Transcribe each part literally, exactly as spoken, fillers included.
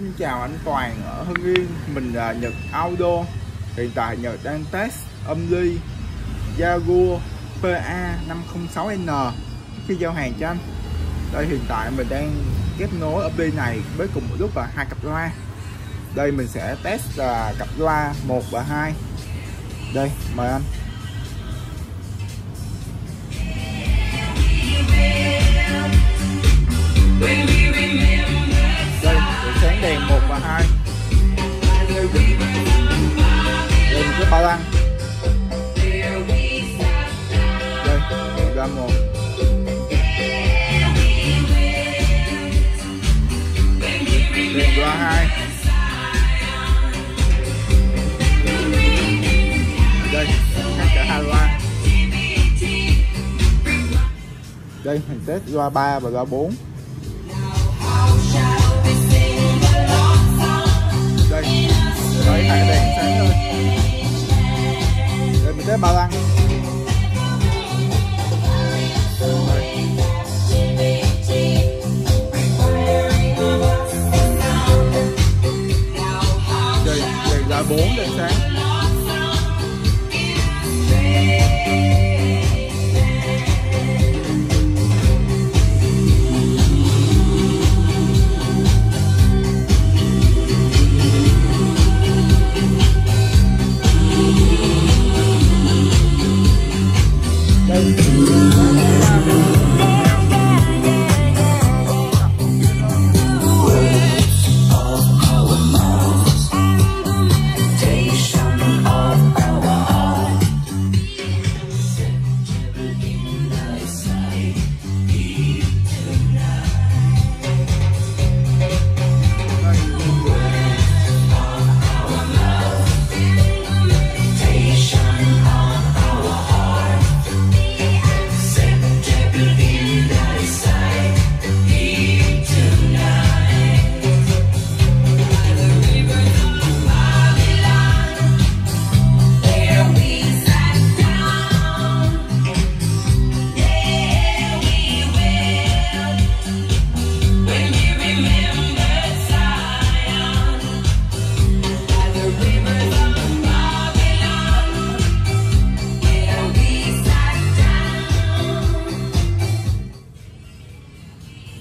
Xin chào anh Toàn ở Hưng Yên, mình là Nhựt Audio. Hiện tại Nhật đang test âm ly Jaguar pê a năm không sáu N khi giao hàng cho anh. Đây hiện tại mình đang kết nối âm ly này với cùng một lúc là hai cặp loa. Đây mình sẽ test là cặp loa một và hai. Đây mời anh. Hai đây một cái ba lăng, đây ra một đây ra hai, đây các cả hai loa. Đây mình test loa ba và loa bốn. Đấy, hai cái đèn sáng thôi. Đây mình test ba lăng. Đây, đèn ra bốn đèn sáng.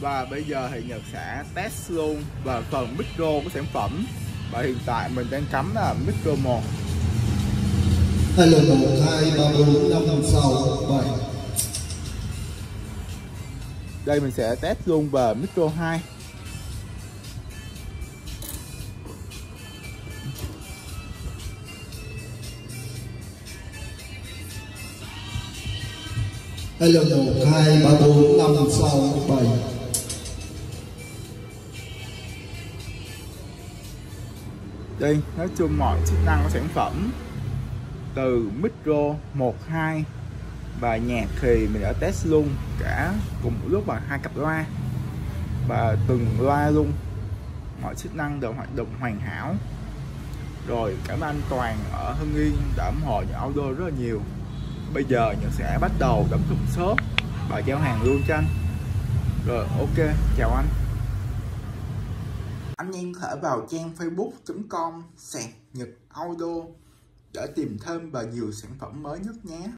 Và bây giờ thì Nhật sẽ test luôn và phần micro của sản phẩm. Và hiện tại mình đang cắm là micro một. Đây là một, hai, ba, bốn, năm, sáu, bảy. Đây mình sẽ test luôn về micro hai. Đây là một, hai, ba, bốn, năm, sáu, bảy. Đây, nói chung mọi chức năng của sản phẩm từ micro một, hai và nhạc thì mình đã test luôn cả cùng một lúc bằng hai cặp loa và từng loa luôn, mọi chức năng đều hoạt động hoàn hảo. Rồi cảm ơn anh Toàn ở Hưng Yên đã ủng hộ Nhựt Audio rất là nhiều. Bây giờ Nhật sẽ bắt đầu đóng thùng shop và giao hàng luôn cho anh. Rồi ok, chào anh. Anh em có thể vào trang facebook chấm com gạch ngang Nhựt Audio để tìm thêm và nhiều sản phẩm mới nhất nhé.